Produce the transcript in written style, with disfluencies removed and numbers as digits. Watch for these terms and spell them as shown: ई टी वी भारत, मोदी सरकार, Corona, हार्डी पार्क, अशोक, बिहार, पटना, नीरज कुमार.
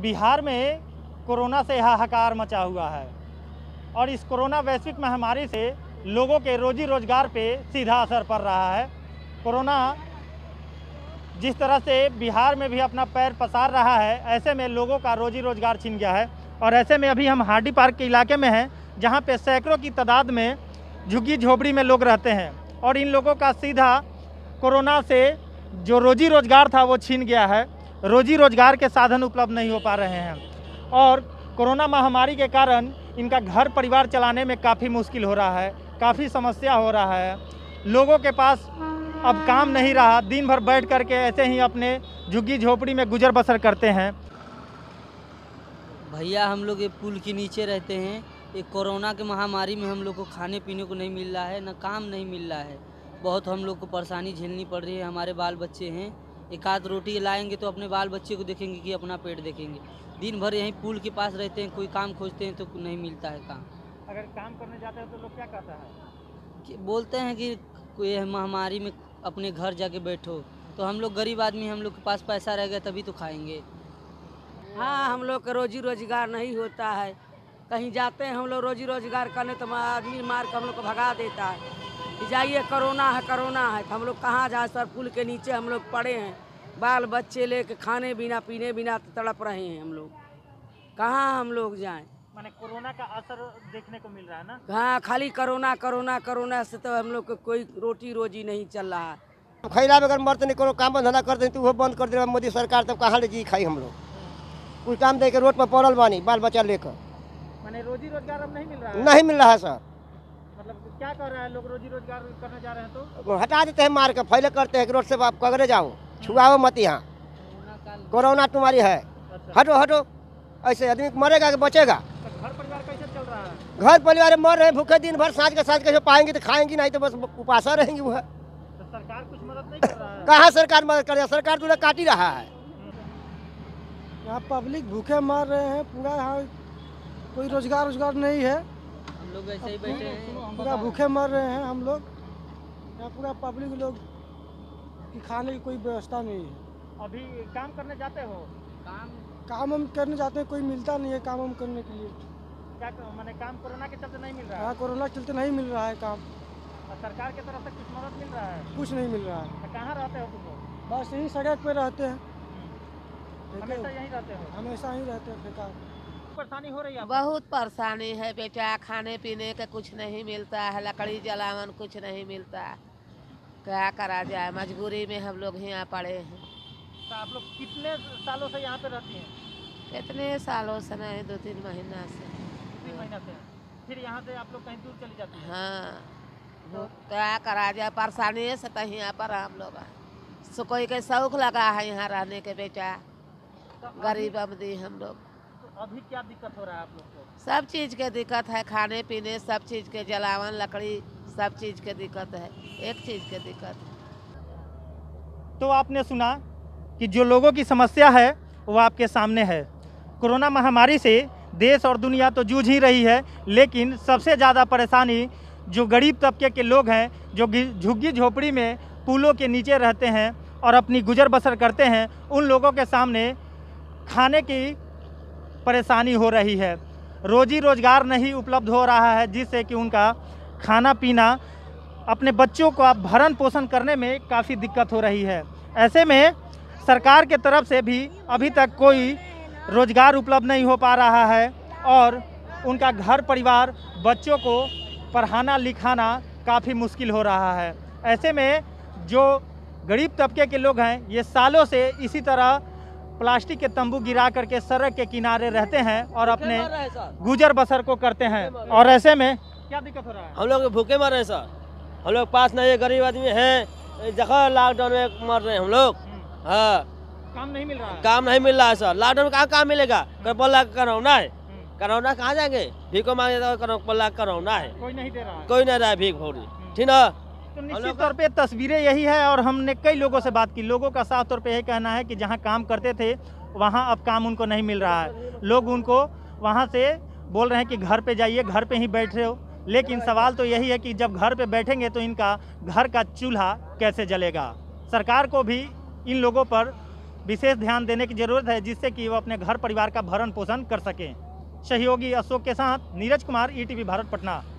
बिहार में कोरोना से हाहाकार मचा हुआ है और इस कोरोना वैश्विक महामारी से लोगों के रोजी रोजगार पे सीधा असर पड़ रहा है। कोरोना जिस तरह से बिहार में भी अपना पैर पसार रहा है, ऐसे में लोगों का रोजी रोजगार छीन गया है। और ऐसे में अभी हम हार्डी पार्क के इलाके में हैं, जहां पे सैकड़ों की तादाद में झुग्गी झोपड़ी में लोग रहते हैं और इन लोगों का सीधा कोरोना से जो रोजी रोजगार था वो छीन गया है। रोजी रोजगार के साधन उपलब्ध नहीं हो पा रहे हैं और कोरोना महामारी के कारण इनका घर परिवार चलाने में काफ़ी मुश्किल हो रहा है, काफ़ी समस्या हो रहा है। लोगों के पास अब काम नहीं रहा, दिन भर बैठ करके ऐसे ही अपने झुग्गी झोपड़ी में गुजर बसर करते हैं। भैया हम लोग ये पुल के नीचे रहते हैं। ये कोरोना के महामारी में हम लोग को खाने पीने को नहीं मिल रहा है, ना काम नहीं मिल रहा है। बहुत हम लोग को परेशानी झेलनी पड़ रही है। हमारे बाल बच्चे हैं, एक आध रोटी लाएंगे तो अपने बाल बच्चे को देखेंगे कि अपना पेट देखेंगे। दिन भर यहीं पुल के पास रहते हैं, कोई काम खोजते हैं तो नहीं मिलता है काम। अगर काम करने जाते हैं तो लोग क्या कहता है कि बोलते हैं कि कोई महामारी में अपने घर जाके बैठो। तो हम लोग गरीब आदमी, हम लोग के पास पैसा रहेगा तभी तो खाएंगे। हाँ, हम लोग का रोजी रोजगार नहीं होता है। कहीं जाते हैं हम लोग रोजी रोजगार करने तो आदमी मार कर हम लोग को भगा देता है कि जाइए कोरोना है, कोरोना है। तो हम लोग कहाँ जाए सर, पुल के नीचे हम लोग पड़े हैं, बाल बच्चे लेके खाने बिना पीने बिना तड़प रहे हैं हम लोग। कहाँ हम लोग जाएं, माने कोरोना का असर देखने को मिल रहा है ना। हाँ, खाली कोरोना कोरोना कोरोना से तो हम लोग को कोई रोटी रोजी नहीं चल रहा है। खैला बगैर मरते नहीं, कोनो काम धंधा कर दें तो वो बंद कर दे मोदी सरकार, तब कहाँ ले जी खाई हम लोग। कुछ काम दे के रोड पर पड़ल बानी बाल बच्चा लेकर, माने रोजी रोजगार अब नहीं मिल रहा है। नहीं मिल रहा है सर। मतलब क्या कर रहा है लोग, रोजी रोजगार करने जा रहे हैं तो हटा देते हैं मार के, फैले करते हैं कि रोड से आप कगरे जाओ, छुआओ मत, यहाँ कोरोना तुम्हारी है, हटो हटो। ऐसे आदमी मरेगा कि बचेगा? घर परिवार कैसे चल रहा है? घर परिवार मर रहे भूखे दिन भर, सांझ के पाएंगे तो खाएंगे, नहीं तो बस उपासा रहेंगे। वह सरकार कुछ मदद नहीं कर रहा है। कहाँ सरकार मदद कर रहा है, सरकार तो काट ही रहा है। यहाँ पब्लिक भूखे मर रहे हैं पूरा, यहाँ कोई रोजगार रोजगार नहीं है, हम लोग ऐसे ही बैठे हैं, पूरा भूखे मर रहे हैं हम लोग। यहाँ पूरा पब्लिक लोग की खाने की कोई व्यवस्था नहीं है। अभी काम करने जाते हो? काम हम करने जाते हैं, कोई मिलता नहीं है काम हम करने के लिए। क्या माने काम कोरोना के चलते नहीं मिल रहा है? हाँ, कोरोना के चलते नहीं मिल रहा है काम। सरकार की तरफ से कुछ मदद मिल रहा है? कुछ नहीं मिल रहा है। कहाँ रहते हो तुम? बस यहीं सड़क पे रहते हैं, हमेशा यहीं रहते हो? हमेशा यहीं रहते हैं। बेकार परेशानी हो रही है? बहुत परेशानी है बेटा, खाने पीने का कुछ नहीं मिलता है, लकड़ी जलावन कुछ नहीं मिलता है। क्या करा जाए, मजबूरी में हम लोग यहाँ पड़े हैं। तो आप लोग कितने सालों से यहाँ पे रहती हैं? कितने सालों से नहीं, 2-3 महीना से। 3 महीना से? फिर यहाँ से आप लोग कहीं दूर चली जाती हैं? हाँ, क्या करा जाए, परेशानी से तो यहाँ पर हम लोग सो कोई के शौक लगा है यहाँ रहने के बेटा। तो गरीब आमदी हम लोग। तो अभी क्या दिक्कत हो रहा है आप लोग को? सब चीज़ के दिक्कत है, खाने पीने सब चीज़ के, जलावन लकड़ी सब चीज़ के दिक्कत है, एक चीज़ के दिक्कत है। तो आपने सुना कि जो लोगों की समस्या है वो आपके सामने है। कोरोना महामारी से देश और दुनिया तो जूझ ही रही है, लेकिन सबसे ज़्यादा परेशानी जो गरीब तबके के लोग हैं, जो झुग्गी झोपड़ी में पुलों के नीचे रहते हैं और अपनी गुजर बसर करते हैं, उन लोगों के सामने खाने की परेशानी हो रही है। रोजी रोज़गार नहीं उपलब्ध हो रहा है, जिससे कि उनका खाना पीना, अपने बच्चों को भरण पोषण करने में काफ़ी दिक्कत हो रही है। ऐसे में सरकार के तरफ से भी अभी तक कोई रोजगार उपलब्ध नहीं हो पा रहा है और उनका घर परिवार, बच्चों को पढ़ाना लिखाना काफ़ी मुश्किल हो रहा है। ऐसे में जो गरीब तबके के लोग हैं, ये सालों से इसी तरह प्लास्टिक के तंबू गिरा करके सड़क के किनारे रहते हैं और अपने गुजर बसर को करते हैं। और ऐसे में क्या दिक्कत हो रहा है? हम लोग भूखे मर रहे हैं सर, हम लोग पास नहीं, गरीब आदमी हैं, जगह लॉकडाउन में मर रहे हैं हम लोग। हाँ, काम नहीं मिल रहा है। काम नहीं मिल रहा है सर, लॉकडाउन में कहाँ काम मिलेगा? कोई पल्ला करौना है, करौना कहाँ जाएंगे? भीख मांगे तो पल्ला करौना है, कोई नहीं दे रहा है, कोई नहीं रहा है भीख भौरी। ठीक है, तो निश्चित तौर पे तस्वीरें यही है और हमने कई लोगों से बात की। लोगों का साफ तौर पे यही कहना है कि जहाँ काम करते थे वहाँ अब काम उनको नहीं मिल रहा है। लोग उनको वहाँ से बोल रहे हैं कि घर पे जाइए, घर पे ही बैठ रहे हो। लेकिन सवाल तो यही है कि जब घर पे बैठेंगे तो इनका घर का चूल्हा कैसे जलेगा। सरकार को भी इन लोगों पर विशेष ध्यान देने की जरूरत है, जिससे कि वो अपने घर परिवार का भरण पोषण कर सकें। सहयोगी अशोक के साथ नीरज कुमार, ETV भारत, पटना।